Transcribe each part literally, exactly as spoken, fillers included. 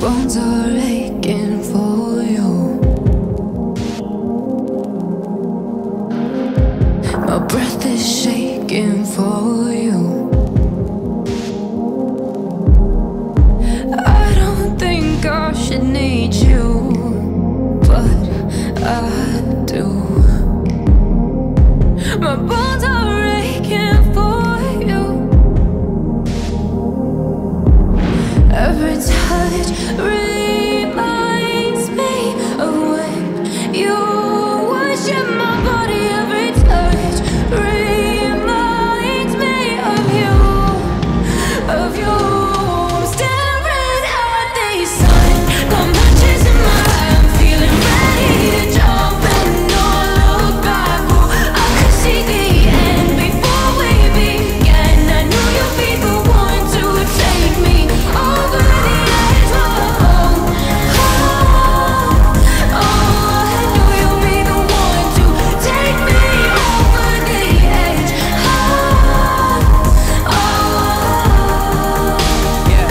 bones are aching for you. My breath is shaking for you. I don't think I should need you, but I do. My bones are aching for you. Every touch reminds me of when you wash in my body. Every touch reminds me of you, of you. I'm staring at the sun, the matches in my eye. I'm feeling ready to jump and no look back. Oh, I could see the end before we began. I knew you'd be the one to take me over the edge. Oh, oh, oh, I knew you'd be the one to take me over the edge. Oh, oh,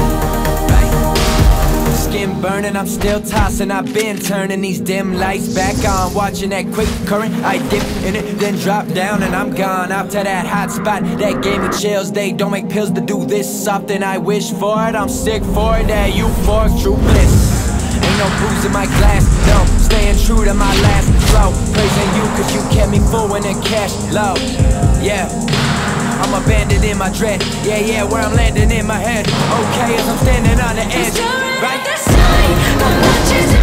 yeah, right. Skin burning, I'm still tossing. I've been turning these dim lights back on, watching that quick current. I dip in it, then drop down, and I'm gone out to that hot spot that gave me chills. They don't make pills to do this often. I wish for it, I'm sick for it. That euphoric true bliss. Ain't no booze in my glass, no. Staying true to my last flow. Praising you cause you kept me full when the cash low. Yeah, I'm abandoned in my dread. Yeah, yeah, where I'm landing in my head. Okay, as I'm standing on the edge. Right? The matches